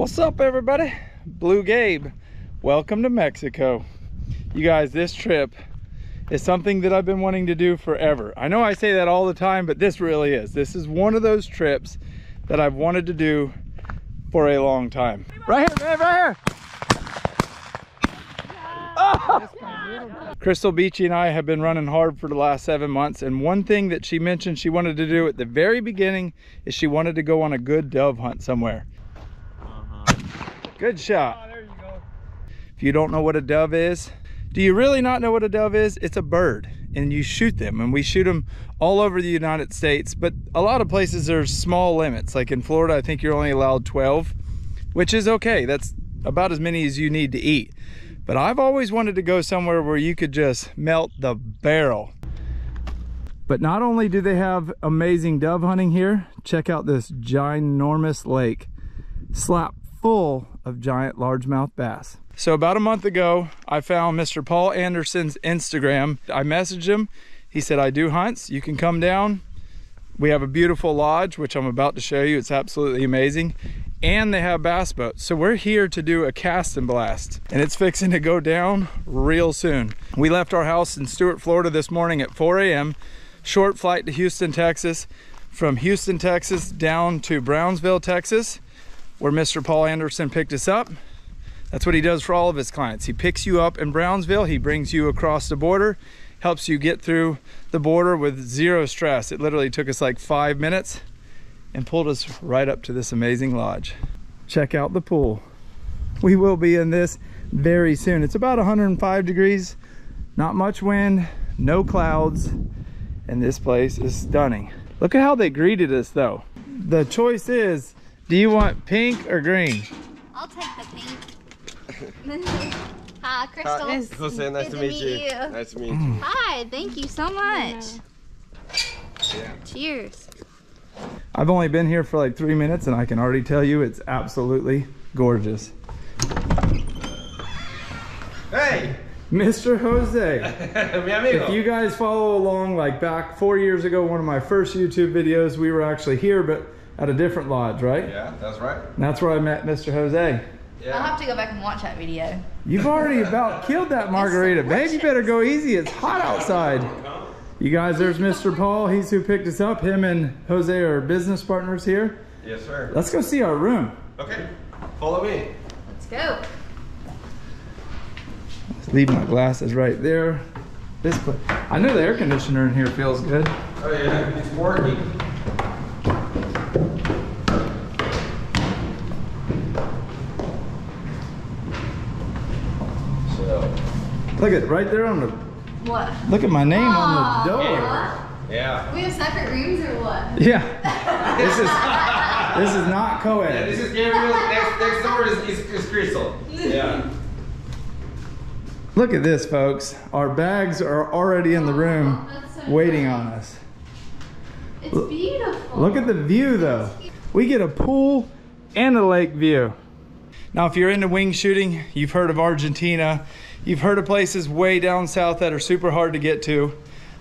What's up, everybody? Blue Gabe. Welcome to Mexico. You guys, this trip is something that I've been wanting to do forever. I know I say that all the time, but this really is. This is one of those trips that I've wanted to do for a long time. Right here, babe, right here. Oh! Crystal Beachy and I have been running hard for the last 7 months, and one thing that she mentioned she wanted to do at the very beginning is she wanted to go on a good dove hunt somewhere. Good shot. Oh, there you go. If you don't know what a dove is, do you really not know what a dove is? It's a bird, and you shoot them, and we shoot them all over the United States, but a lot of places there's small limits. Like in Florida, I think you're only allowed 12, which is okay. That's about as many as you need to eat. But I've always wanted to go somewhere where you could just melt the barrel. But not only do they have amazing dove hunting here, check out this ginormous lake slap full of giant largemouth bass. So about a month ago, I found Mr. Paul Anderson's Instagram. I messaged him. He said, I do hunts. You can come down. We have a beautiful lodge, which I'm about to show you. It's absolutely amazing. And they have bass boats. So we're here to do a cast and blast, and it's fixing to go down real soon. We left our house in Stewart, Florida this morning at 4 a.m. Short flight to Houston, Texas. From Houston, Texas down to Brownsville, Texas, where Mr. Paul Anderson picked us up. That's what he does for all of his clients. He picks you up in Brownsville, he brings you across the border, helps you get through the border with zero stress. It literally took us like 5 minutes and pulled us right up to this amazing lodge. Check out the pool. We will be in this very soon. It's about 105 degrees, not much wind, no clouds, and this place is stunning. Look at how they greeted us though. The choice is, do you want pink or green? I'll take the pink. Hi, Crystal. Hi. Jose, nice to meet you. Nice to meet you. Hi, thank you so much. Yeah. Cheers. I've only been here for like 3 minutes and I can already tell you it's absolutely gorgeous. Hey! Mr. Jose! Mi amigo. If you guys follow along, like back 4 years ago, one of my first YouTube videos, we were actually here but at a different lodge, right? Yeah, that's right. And that's where I met Mr. Jose. Yeah. I'll have to go back and watch that video. You've already about killed that margarita. Babe, you better go easy. It's hot outside. You guys, there's Mr. Paul. He's who picked us up. Him and Jose are business partners here. Yes, sir. Let's go see our room. Okay, follow me. Let's go. Let's leave my glasses right there. This place. I know the air conditioner in here feels good. Oh yeah, it's working. So. Look at right there on the. What? Look at my name on the door. Yeah. We have separate rooms or what? Yeah. This is not co-ed. Yeah, this is Gabriel. Next door is Crystal. Yeah. Look at this, folks. Our bags are already in the room waiting on us. It's beautiful. Look at the view, though. We get a pool and a lake view. Now, if you're into wing shooting, you've heard of Argentina. You've heard of places way down south that are super hard to get to.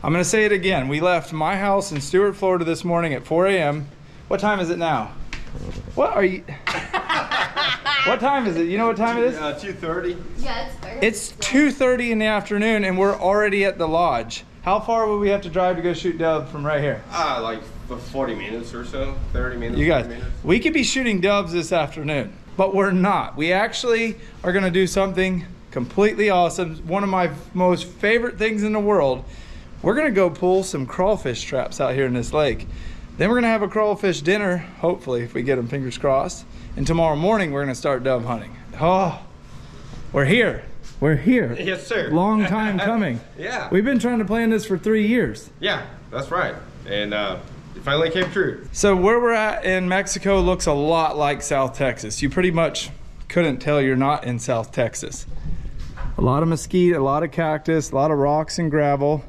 I'm gonna say it again. We left my house in Stewart, Florida this morning at 4 a.m. What time is it now? What are you? What time is it? You know what time it is? 2:30. Yeah, it's 30. It's 2:30 in the afternoon and we're already at the lodge. How far would we have to drive to go shoot dove from right here? Like 40 minutes or so, 30 minutes. You guys, 40 minutes. We could be shooting doves this afternoon, but we're not. We actually are gonna do something completely awesome. One of my most favorite things in the world. We're gonna go pull some crawfish traps out here in this lake. Then we're gonna have a crawfish dinner, hopefully, if we get them, fingers crossed. And tomorrow morning, we're gonna start dove hunting. Oh, we're here. We're here. Yes, sir. Long time coming. Yeah. We've been trying to plan this for 3 years. Yeah, that's right. And it finally came true. So where we're at in Mexico looks a lot like South Texas. You pretty much couldn't tell you're not in South Texas. A lot of mesquite, a lot of cactus, a lot of rocks and gravel.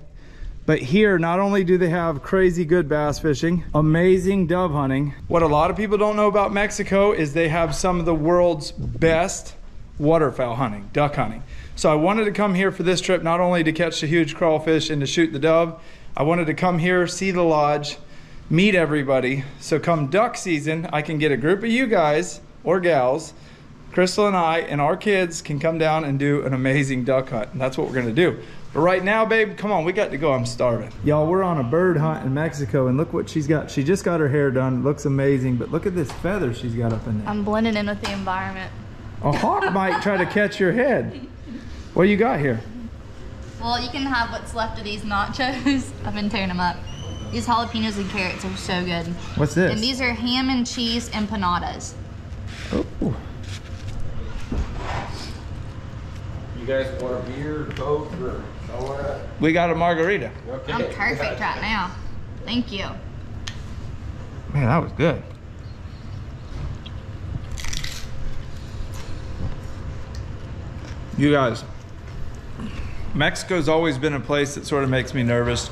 But here, not only do they have crazy good bass fishing, amazing dove hunting. What a lot of people don't know about Mexico is they have some of the world's best waterfowl hunting, duck hunting. So I wanted to come here for this trip, not only to catch the huge crawfish and to shoot the dove, I wanted to come here, see the lodge, meet everybody. So come duck season, I can get a group of you guys or gals, Crystal and I and our kids can come down and do an amazing duck hunt. And that's what we're gonna do. But right now, babe, come on, we got to go, I'm starving. Y'all, we're on a bird hunt in Mexico, and look what she's got. She just got her hair done, looks amazing, but look at this feather she's got up in there. I'm blending in with the environment. A hawk might try to catch your head. What you got here? Well, you can have what's left of these nachos. I've been tearing them up. These jalapenos and carrots are so good. What's this? And these are ham and cheese empanadas. Oh. You guys want a beer, Coke, or soda? We got a margarita. Okay. I'm perfect right now. Thank you. Man, that was good. You guys, Mexico's always been a place that sort of makes me nervous,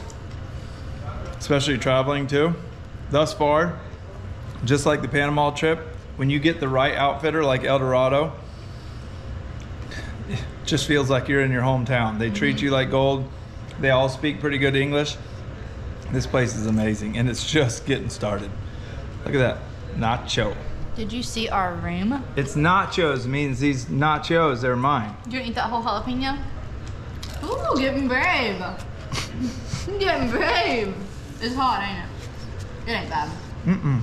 especially traveling too. Thus far, just like the Panama trip, when you get the right outfitter like El Dorado, just feels like you're in your hometown. They treat you like gold. They all speak pretty good English. This place is amazing, and it's just getting started. Look at that, nacho. Did you see our room? It's nachos, means these nachos, they're mine. You gonna eat that whole jalapeno? Ooh, getting brave. Getting brave. It's hot, ain't it? It ain't bad. Mm-mm.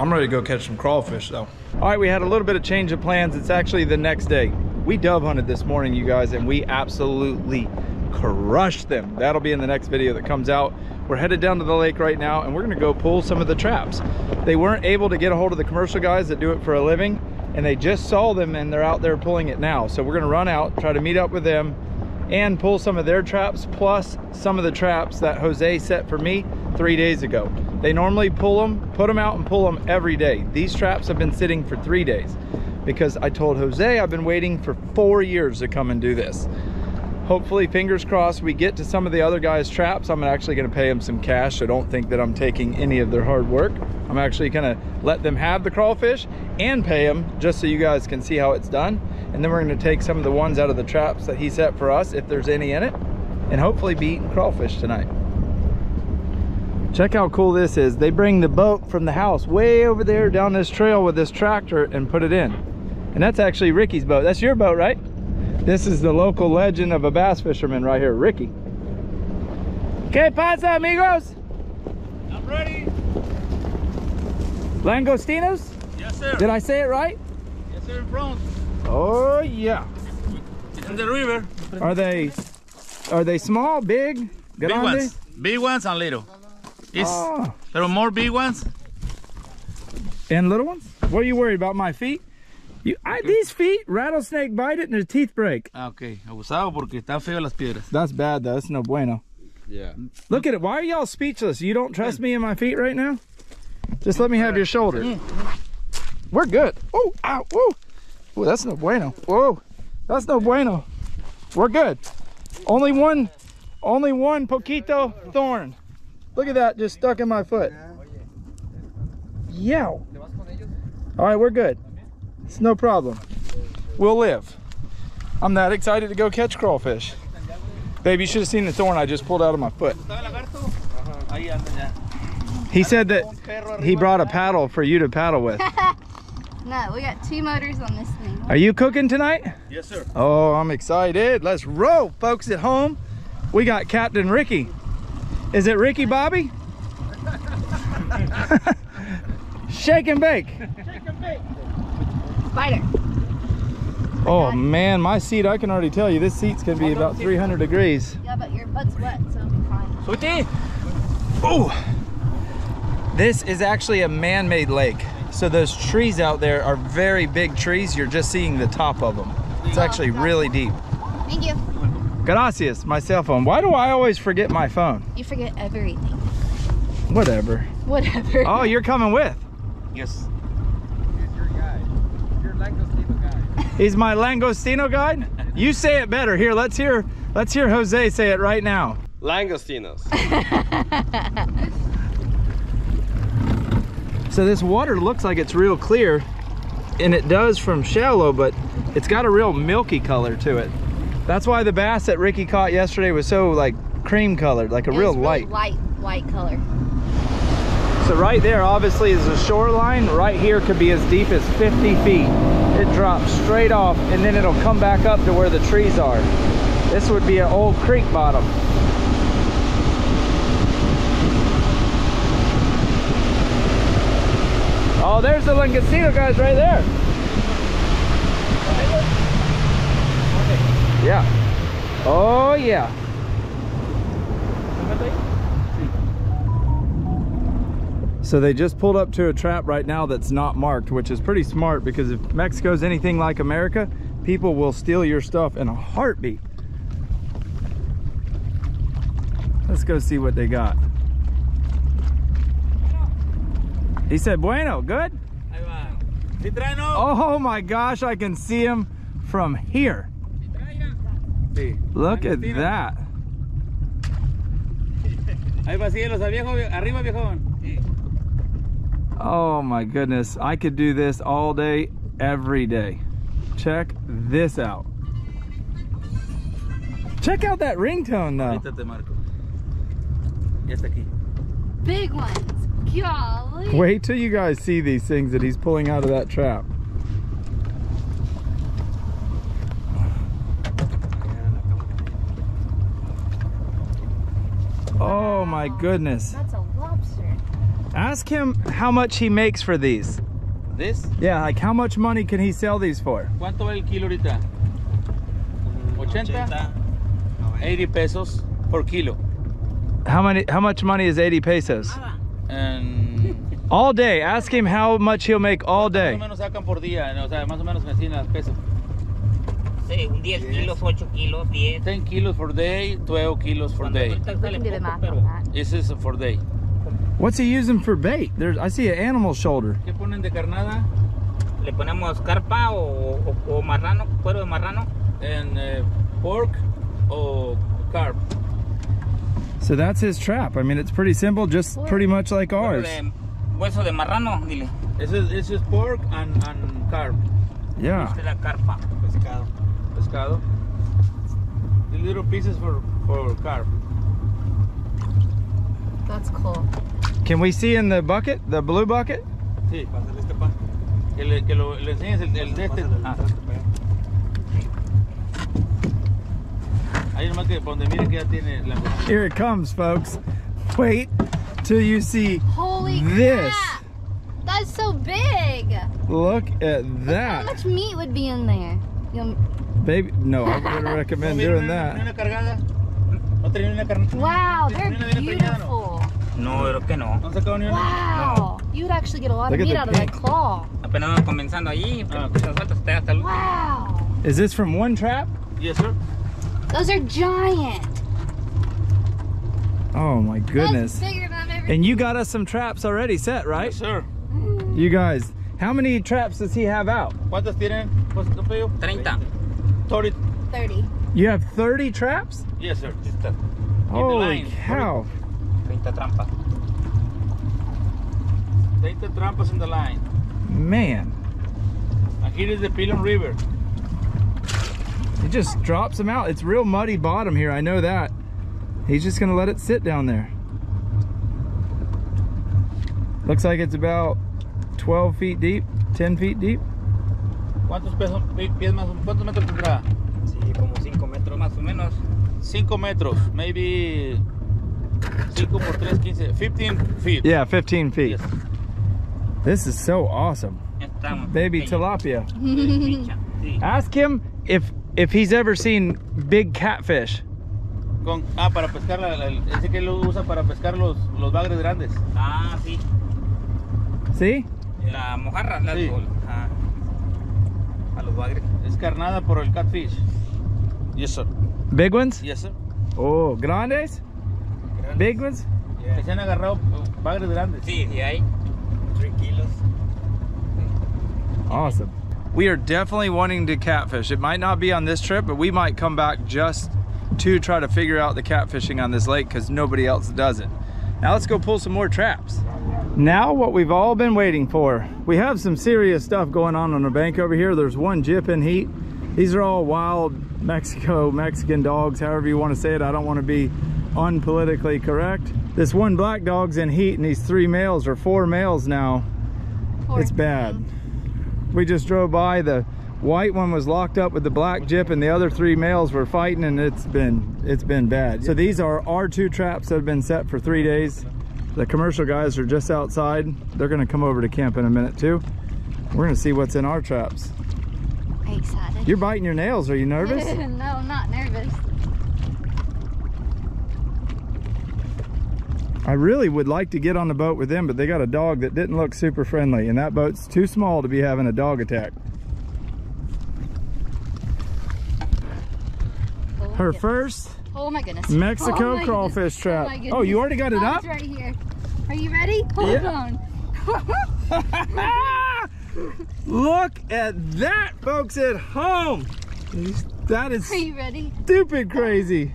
I'm ready to go catch some crawfish though. All right, we had a little bit of change of plans. It's actually the next day. We dove hunted this morning, you guys, and we absolutely crushed them. That'll be in the next video that comes out. We're headed down to the lake right now, and we're gonna go pull some of the traps. They weren't able to get a hold of the commercial guys that do it for a living, and they just saw them, and they're out there pulling it now. So we're gonna run out, try to meet up with them, and pull some of their traps, plus some of the traps that Jose set for me 3 days ago. They normally pull them, put them out, and pull them every day. These traps have been sitting for 3 days, because I told Jose I've been waiting for 4 years to come and do this. Hopefully, fingers crossed, we get to some of the other guys' traps. I'm actually gonna pay them some cash, so don't think that I'm taking any of their hard work. I'm actually gonna let them have the crawfish and pay them, just so you guys can see how it's done. And then we're gonna take some of the ones out of the traps that he set for us, if there's any in it, and hopefully be eating crawfish tonight. Check how cool this is. They bring the boat from the house way over there down this trail with this tractor and put it in. And that's actually Ricky's boat. That's your boat, right? This is the local legend of a bass fisherman right here, Ricky. ¿Qué pasa, amigos? I'm ready. Langostinos? Yes, sir. Did I say it right? Yes, sir, in front. Oh, yeah. It's in the river. Are they small, big? Grande? Big ones. Big ones and little. Oh. There are more big ones. And little ones? What are you worried about, my feet? These feet, rattlesnake bite it and their teeth break. Okay, abusado porque están feo las piedras. That's bad though, that's no bueno. Yeah. Look at it, why are y'all speechless? You don't trust me in my feet right now? Just let me have your shoulder. We're good. Oh, ow, woo. Oh, that's no bueno. Whoa, that's no bueno. We're good. Only one poquito thorn. Look at that, just stuck in my foot. Yow. All right, we're good. It's no problem. We'll live. I'm that excited to go catch crawfish. Babe, you should have seen the thorn I just pulled out of my foot. He said that he brought a paddle for you to paddle with. No, we got 2 motors on this thing. Are you cooking tonight? Yes, sir. Oh, I'm excited. Let's roll, folks at home. We got Captain Ricky. Is it Ricky Bobby? Shake and bake. Shake and bake. Spider. Oh man, my seat, I can already tell you, this seat's gonna be about 300 degrees. Yeah, but your butt's wet, so it'll be fine. Sweetie. Oh, this is actually a man-made lake. So those trees out there are very big trees. You're just seeing the top of them. It's actually really deep. Thank you. Gracias, my cell phone. Why do I always forget my phone? You forget everything. Whatever. Whatever. Oh, you're coming with? Yes. He's my Langostino guide? You say it better. Here, let's hear Jose say it right now. Langostinos. So this water looks like it's real clear, and it does from shallow, but it's got a real milky color to it. That's why the bass that Ricky caught yesterday was so like cream colored, like a real light color. So right there obviously is the shoreline. Right here could be as deep as 50 feet. It drops straight off and then it'll come back up to where the trees are. This would be an old creek bottom. Oh, there's the Langostino guys right there. Yeah. Oh, yeah. So they just pulled up to a trap right now that's not marked, which is pretty smart because if Mexico's anything like America, people will steal your stuff in a heartbeat. Let's go see what they got. He said, bueno, good? Oh my gosh, I can see him from here. Look at that. Oh my goodness, I could do this all day, every day. Check this out. Check out that ringtone though. Big ones, golly. Wait till you guys see these things that he's pulling out of that trap. Oh my goodness. That's a lobster. Ask him how much he makes for these. This? Yeah, like how much money can he sell these for? ¿Cuánto el kilo ahorita? 80? 80 pesos per kilo. How much money is 80 pesos? All day. Ask him how much he'll make all day. Sí, un 10 kilos, 8 kilos, 10. 10 kilos for day, 12 kilos for day. This is for day. What's he using for bait? There's, I see an animal shoulder. ¿Qué ponen de carnada? Le ponemos carpa o marrano, cuero de marrano. And pork or carp. So that's his trap. I mean, it's pretty simple, just pretty much like ours. Hueso de marrano, dile. This is pork and carp. Yeah. Carpa. Pescado. Pescado. The little pieces for carp. That's cool. Can we see in the bucket, the blue bucket? Sí. Here it comes, folks. Wait till you see this. Holy crap. That's so big. Look at that. Look how much meat would be in there? Baby, no, I wouldn't recommend doing that. Wow, they're beautiful. Wow, you'd actually get a lot of meat out of that claw. Wow. Is this from one trap? Yes, sir. Those are giant. Oh my goodness. That's bigger than everything. And you got us some traps already set, right? Yes, sir. You guys, how many traps does he have out? 30. You have 30 traps? Yes, sir. Holy cow. 30 trampas in the line. Man. And here is the Pilon River. It just drops them out. It's real muddy bottom here, I know that. He's just gonna let it sit down there. Looks like it's about 12 feet deep, 10 feet deep. ¿Cuántos metros tendrá? Sí, como 5 metros más o menos. 5 metros, maybe 5 por 3, 15, 15 feet. Yeah, 15 feet. Yes. This is so awesome. Baby tilapia. Ask him if he's ever seen big catfish. Para pescar ese que lo usa para pescar los bagres grandes. Ah, sí. ¿Sí? La mojarra, la a los bagres. Es carnada por el catfish. Yes, sir. Big ones? Yes, sir. Oh, grandes? Big ones? Que se han agarrado bagres grandes. Sí, hay 3 kilos. Awesome. We are definitely wanting to catfish. It might not be on this trip, but we might come back just to try to figure out the catfishing on this lake because nobody else does it. Now let's go pull some more traps. Now what we've all been waiting for. We have some serious stuff going on the bank over here. There's one gyp in heat. These are all wild Mexican dogs, however you want to say it. I don't want to be unpolitically correct. This one black dog's in heat and these three males or four males now. It's bad. We just drove by, the white one was locked up with the black gyp and the other three males were fighting, and it's been bad. So these are R2 traps that have been set for 3 days. The commercial guys are just outside. They're gonna come over to camp in a minute too. We're gonna see what's in our traps. I'm excited. You're biting your nails, are you nervous? No, I'm not nervous. I really would like to get on the boat with them, but they got a dog that didn't look super friendly, and that boat's too small to be having a dog attack. Oh, her first Mexico crawfish trap. Oh, you already got it up? It's right here. Are you ready? Hold on. Look at that, folks at home. That is stupid crazy.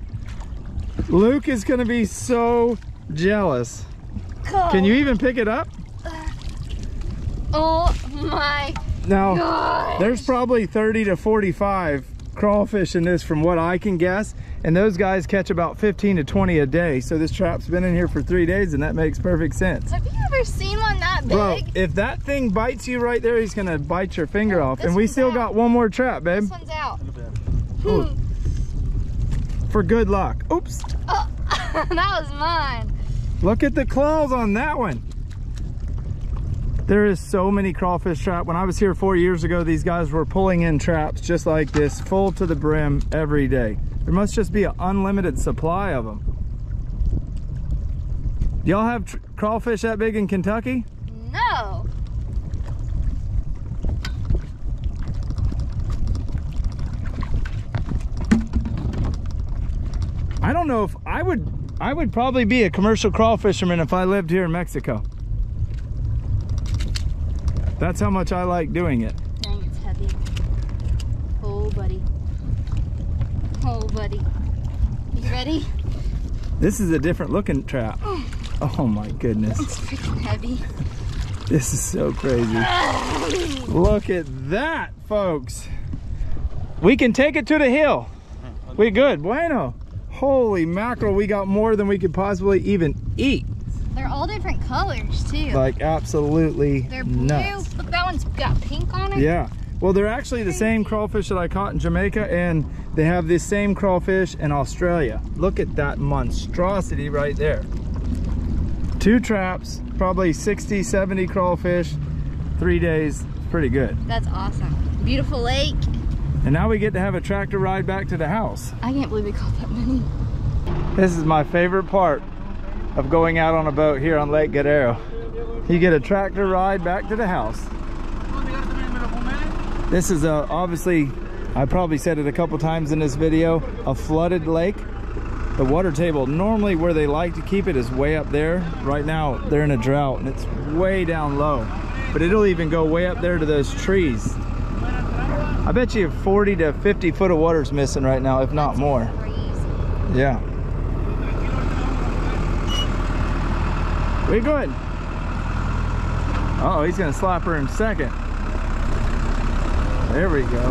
Luke is going to be so jealous. Cool. Can you even pick it up? Oh my gosh. There's probably 30 to 45 crawfish in this from what I can guess, and those guys catch about 15 to 20 a day. So this trap's been in here for 3 days, and that makes perfect sense. Have you ever seen one that big? Bro, if that thing bites you right there, he's gonna bite your finger off. And we still got one more trap, babe. This one's out. For good luck. Oops. Oh, that was mine. Look at the claws on that one. There is so many crawfish trap. When I was here 4 years ago, these guys were pulling in traps just like this, full to the brim every day. There must just be an unlimited supply of them. Y'all have crawfish that big in Kentucky? No. I don't know if I would probably be a commercial crawfisherman if I lived here in Mexico. That's how much I like doing it. Dang, it's heavy. Oh, buddy. Oh, buddy. You ready? This is a different looking trap. Oh, my goodness. It's freaking heavy. This is so crazy. Look at that, folks. We can take it to the hill. We good. Bueno. Holy mackerel, we got more than we could possibly even eat. They're all different colors too. Like absolutely they're blue. Nuts. Look, that one's got pink on it. Yeah. Well, they're actually the same crawfish that I caught in Jamaica, and they have this same crawfish in Australia. Look at that monstrosity right there. Two traps, probably 60, 70 crawfish, 3 days. Pretty good. That's awesome. Beautiful lake. And now we get to have a tractor ride back to the house. I can't believe we caught that many. This is my favorite part of going out on a boat here on Lake Guerrero. You get a tractor ride back to the house. This is obviously, I probably said it a couple times in this video, a flooded lake. The water table, normally where they like to keep it is way up there. Right now, they're in a drought and it's way down low. But it'll even go way up there to those trees. I bet you 40 to 50 foot of water's missing right now, if not more. Yeah. We're good. Uh oh, he's gonna slap her in second. There we go.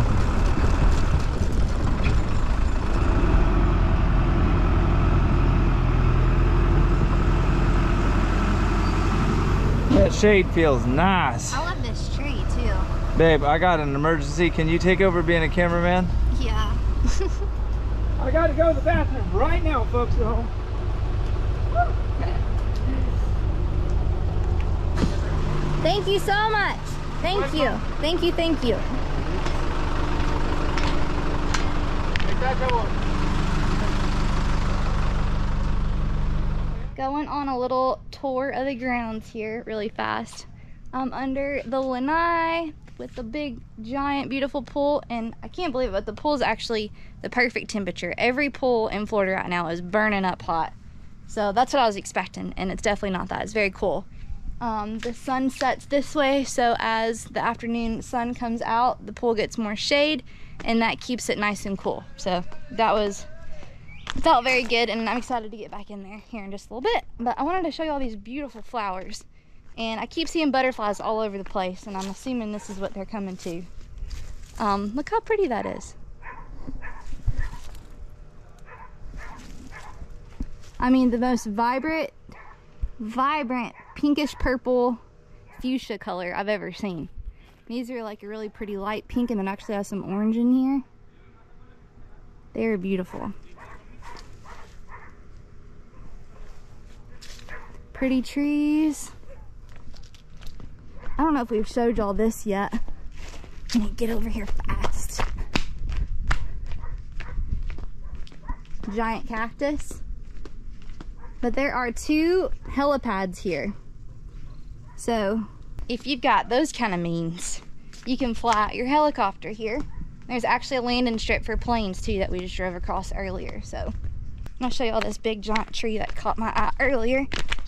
That shade feels nice. I love this tree too. Babe, I got an emergency. Can you take over being a cameraman? Yeah. I gotta go to the bathroom right now, folks at home. Thank you so much. Thank you. Thank you, thank you. Going on a little tour of the grounds here really fast. I'm under the lanai with the big, giant, beautiful pool. And I can't believe it, but the pool's actually the perfect temperature. Every pool in Florida right now is burning up hot. So that's what I was expecting, and it's definitely not that. It's very cool. The sun sets this way, so as the afternoon sun comes out, the pool gets more shade, and that keeps it nice and cool. So it felt very good, and I'm excited to get back in there here in just a little bit. But I wanted to show you all these beautiful flowers, and I keep seeing butterflies all over the place, and I'm assuming this is what they're coming to. Look how pretty that is. I mean the most vibrant pinkish purple fuchsia color I've ever seen. These are like a really pretty light pink, and then actually has some orange in here. They're beautiful. Pretty trees. I don't know if we've showed y'all this yet. I'm gonna get over here fast. Giant cactus. But there are two helipads here. So if you've got those kind of means, you can fly out your helicopter here. There's actually a landing strip for planes too that we just drove across earlier. So I'll show you all this big giant tree that caught my eye earlier.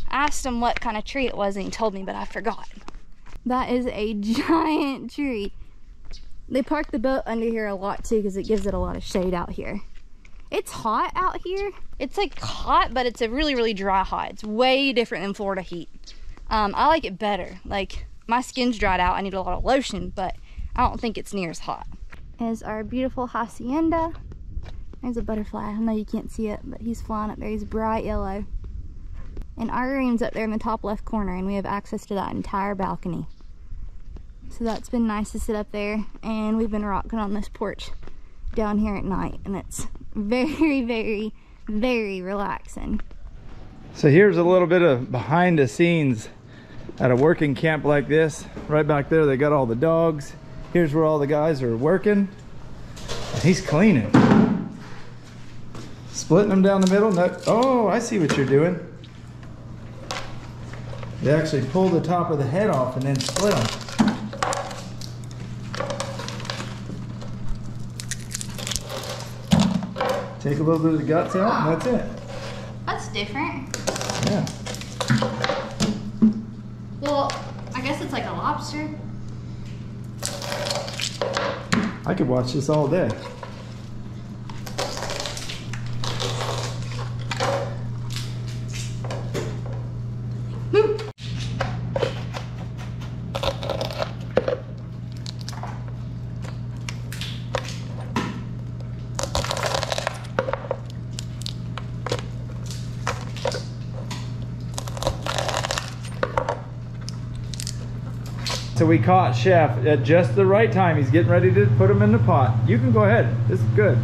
I asked him what kind of tree it was and he told me, but I forgot. That is a giant tree. They park the boat under here a lot too because it gives it a lot of shade out here. It's hot out here. It's like hot, but it's a really, really dry hot. It's way different than Florida heat. I like it better. Like, my skin's dried out. I need a lot of lotion, but I don't think it's near as hot. Is our beautiful hacienda. There's a butterfly. I know you can't see it, but he's flying up there. He's bright yellow. And our room's up there in the top left corner, and we have access to that entire balcony. So that's been nice to sit up there, and we've been rocking on this porch down here at night, and it's very, very, very relaxing. So here's a little bit of behind the scenes at a working camp like this. Right back there, they got all the dogs. Here's where all the guys are working. He's cleaning. Splitting them down the middle. No, oh, I see what you're doing. They actually pull the top of the head off and then split them. Take a little bit of the guts out, wow. And that's it. That's different. Yeah. Well, I guess it's like a lobster. I could watch this all day. So we caught Chef at just the right time. He's getting ready to put them in the pot. You can go ahead. This is good.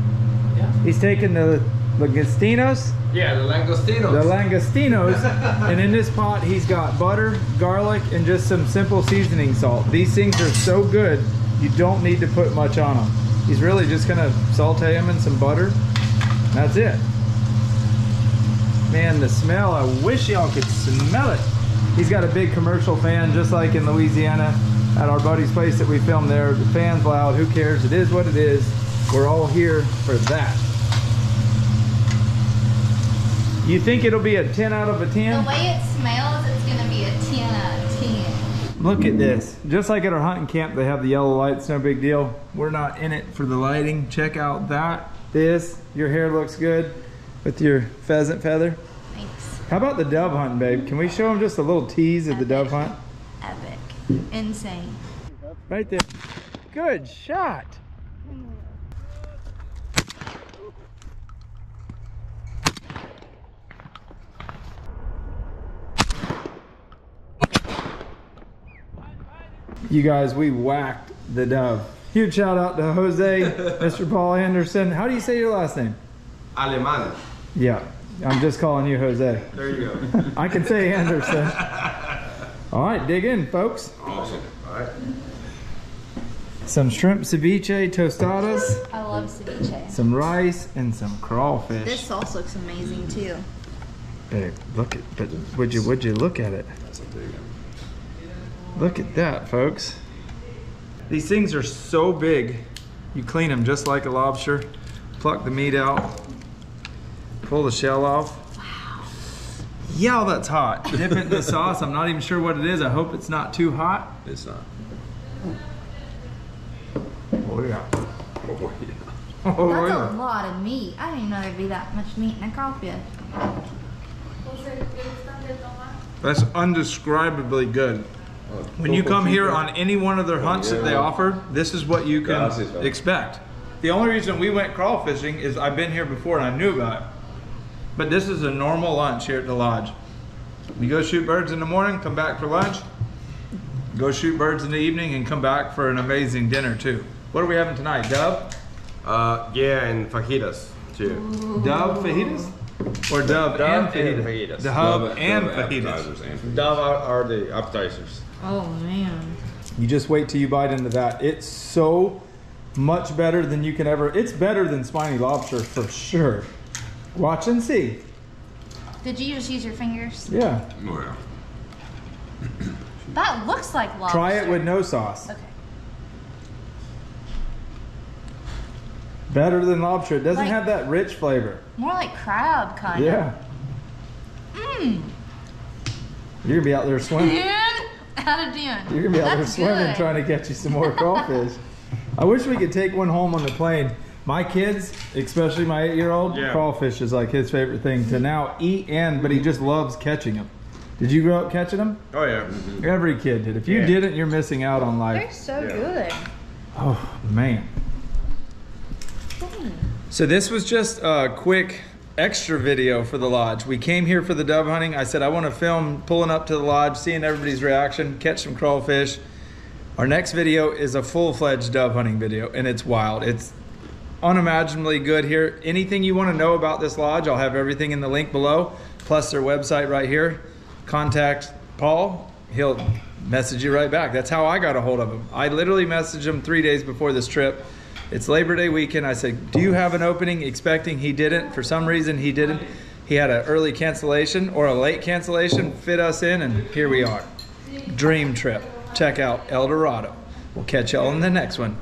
Yeah. He's taking the Langostinos. Yeah, the Langostinos. The Langostinos. And in this pot, he's got butter, garlic, and just some simple seasoning salt. These things are so good, you don't need to put much on them. He's really just going to saute them in some butter. That's it. Man, the smell. I wish y'all could smell it. He's got a big commercial fan, just like in Louisiana at our buddy's place that we filmed there. The fan's loud, who cares? It is what it is. We're all here for that. You think it'll be a 10 out of a 10? The way it smells, it's gonna be a 10 out of 10. Look at this. Just like at our hunting camp, they have the yellow lights, no big deal. We're not in it for the lighting. Check out that, this. Your hair looks good with your pheasant feather. How about the dove hunt, babe? Can we show them just a little tease of the dove hunt? Epic. Insane. Right there. Good shot. You guys, we whacked the dove. Huge shout out to Jose, Mr. Paul Anderson. How do you say your last name? Alemán. Yeah. I'm just calling you Jose. There you go. I can say Anderson. All right, dig in, folks. Awesome. All right. Some shrimp ceviche tostadas. I love ceviche. Some rice and some crawfish. This sauce looks amazing too. Hey, look at. But would you look at it? That's a big one. Look at that, folks. These things are so big. You clean them just like a lobster. Pluck the meat out. Pull the shell off. Wow. Yeah, that's hot. Dip it in the sauce. I'm not even sure what it is. I hope it's not too hot. It's not. Oh yeah. Oh yeah. Oh, that's yeah. A lot of meat. I didn't know there'd be that much meat in a crawfish. That's indescribably good. When you come here on any one of their hunts that they offer, this is what you can expect. The only reason we went crawfishing is I've been here before and I knew about it. But this is a normal lunch here at the lodge. We go shoot birds in the morning, come back for lunch, go shoot birds in the evening, and come back for an amazing dinner too. What are we having tonight, dove? Yeah, and fajitas too. Ooh. Dove fajitas? Or dove and fajitas. Dove and fajitas. Dove are the appetizers. Oh man. You just wait till you bite into that. It's so much better than you can ever. It's better than spiny lobster for sure. Watch and see. Did you just use your fingers? Yeah. Oh, yeah. That looks like lobster. Try it with no sauce. Okay. Better than lobster. It doesn't have that rich flavor. More like crab kind of. Yeah. Mmm. You're gonna be out there swimming. 10 out of 10. You're gonna be out there swimming trying to catch you some more crawfish. I wish we could take one home on the plane. My kids, especially my 8-year-old, crawfish is like his favorite thing to now eat, but he just loves catching them. Did you grow up catching them? Oh yeah. Every kid did. If you didn't, you're missing out on life. They're so good. Oh man. So this was just a quick extra video for the lodge. We came here for the dove hunting. I said I want to film pulling up to the lodge, seeing everybody's reaction, catch some crawfish. Our next video is a full-fledged dove hunting video, and it's wild. It's unimaginably good here. Anything you want to know about this lodge, I'll have everything in the link below, plus their website right here. Contact Paul. He'll message you right back. That's how I got a hold of him. I literally messaged him 3 days before this trip. It's Labor Day weekend. I said, do you have an opening? Expecting he didn't. For some reason, he didn't. He had an early cancellation or a late cancellation, fit us in, and here we are. Dream trip. Check out El Dorado. We'll catch y'all in the next one.